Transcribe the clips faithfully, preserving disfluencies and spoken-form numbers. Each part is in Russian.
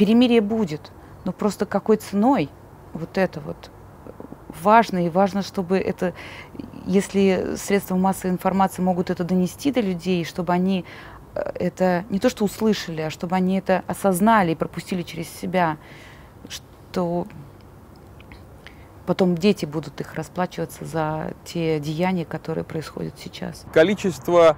Перемирие будет, но просто какой ценой вот это вот важно. И важно, чтобы это, если средства массовой информации могут это донести до людей, чтобы они это не то что услышали, а чтобы они это осознали и пропустили через себя, что потом дети будут их расплачиваться за те деяния, которые происходят сейчас. Количество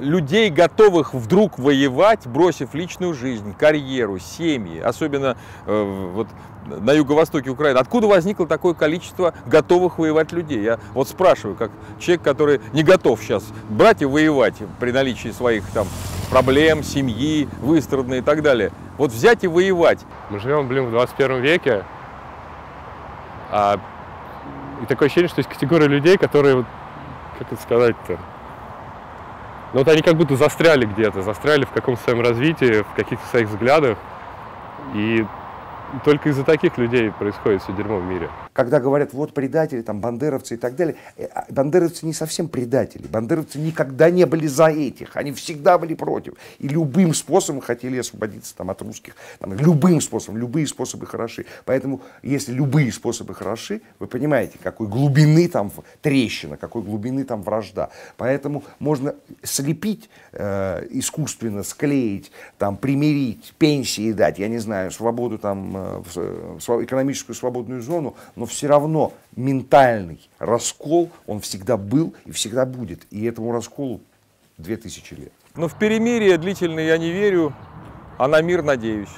людей, готовых вдруг воевать, бросив личную жизнь, карьеру, семьи, особенно э, вот, на юго-востоке Украины. Откуда возникло такое количество готовых воевать людей? Я вот спрашиваю, как человек, который не готов сейчас брать и воевать при наличии своих там проблем, семьи, выстраданной и так далее. Вот взять и воевать. Мы живем, блин, в двадцать первом веке, а... и такое ощущение, что есть категория людей, которые, как это сказать-то, но вот они как будто застряли где-то, застряли в каком-то своем развитии, в каких-то своих взглядах. И только из-за таких людей происходит все дерьмо в мире. Когда говорят, вот предатели, там, бандеровцы и так далее, бандеровцы не совсем предатели. Бандеровцы никогда не были за этих, они всегда были против. И любым способом хотели освободиться там, от русских. Там, любым способом, любые способы хороши. Поэтому, если любые способы хороши, вы понимаете, какой глубины там трещина, какой глубины там вражда. Поэтому можно слепить, э, искусственно склеить, там, примирить, пенсии дать, я не знаю, свободу, там, э, экономическую свободную зону, но все равно ментальный раскол, он всегда был и всегда будет. И этому расколу две тысячи лет. Но в перемирие длительное я не верю, а на мир надеюсь.